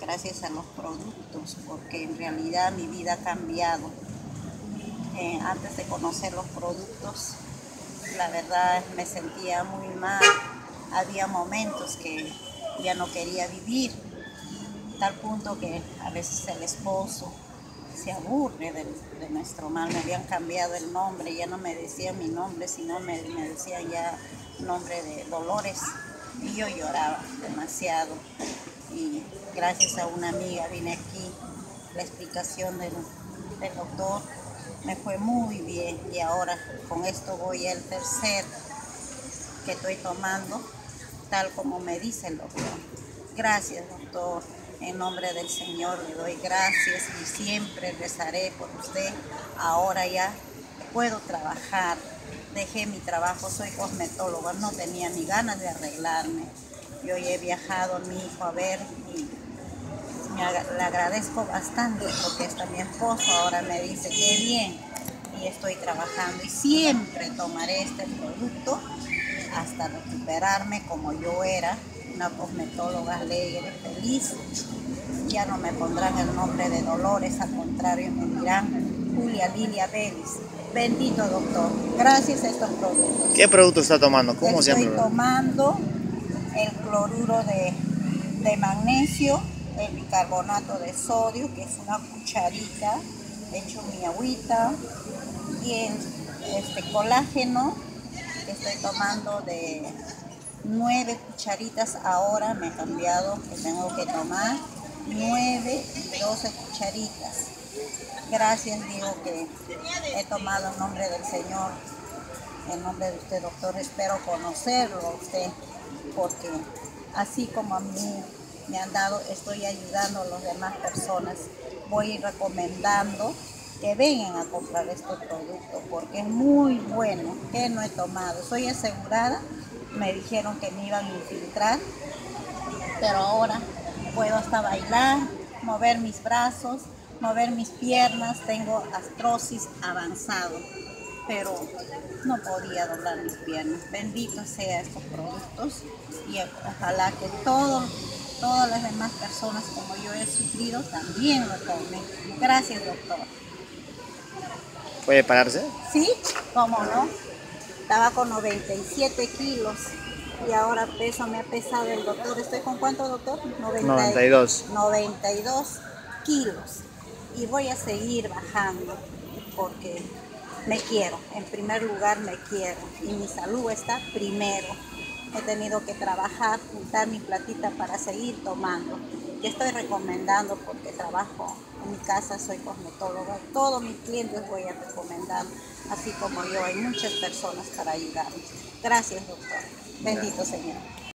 gracias a los productos, porque en realidad mi vida ha cambiado. Antes de conocer los productos, la verdad me sentía muy mal. Había momentos que ya no quería vivir, tal punto que a veces el esposo se aburre de nuestro mal. Me habían cambiado el nombre, ya no me decían mi nombre, sino me decían ya nombre de Dolores. Y yo lloraba demasiado. Y gracias a una amiga vine aquí, la explicación del doctor, me fue muy bien. Y ahora con esto voy al tercer que estoy tomando, tal como me dice el doctor. Gracias, doctor. En nombre del Señor le doy gracias y siempre rezaré por usted. Ahora ya puedo trabajar. Dejé mi trabajo, soy cosmetóloga, no tenía ni ganas de arreglarme. Yo he viajado a mi hijo a ver y le agradezco bastante porque está mi esposo. Ahora me dice qué bien y estoy trabajando y siempre tomaré este producto hasta recuperarme como yo era. Una cosmetóloga alegre, feliz. Ya no me pondrán el nombre de Dolores, al contrario, me dirán Julia Lilia Vélez. Bendito doctor, gracias a estos productos. ¿Qué producto está tomando? ¿Cómo se llama? Estoy tomando el cloruro de magnesio, el bicarbonato de sodio, que es una cucharita, he hecho mi agüita, y el colágeno que estoy tomando de 9 cucharitas. Ahora me he cambiado, que tengo que tomar 12 cucharitas. Gracias, digo que he tomado en nombre del Señor, en nombre de usted, doctor. Espero conocerlo a usted, porque así como a mí me han dado, estoy ayudando a las demás personas. Voy recomendando que vengan a comprar estos productos, porque es muy bueno, que no he tomado. Soy asegurada. Me dijeron que me iban a infiltrar, pero ahora puedo hasta bailar, mover mis brazos, mover mis piernas. Tengo artrosis avanzado, pero no podía doblar mis piernas. Bendito sea estos productos y ojalá que todas las demás personas como yo he sufrido también lo tomen. Gracias, doctor. ¿Puede pararse? Sí, cómo no. Estaba con 97 kilos y ahora peso, me ha pesado el doctor. ¿Estoy con cuánto, doctor? 92 kilos. Y voy a seguir bajando porque me quiero. En primer lugar me quiero y mi salud está primero. He tenido que trabajar, juntar mi platita para seguir tomando. Yo estoy recomendando porque trabajo en mi casa, soy cosmetóloga. Todos mis clientes voy a recomendar, así como yo. Hay muchas personas para ayudarme. Gracias, doctor. Bendito Señor.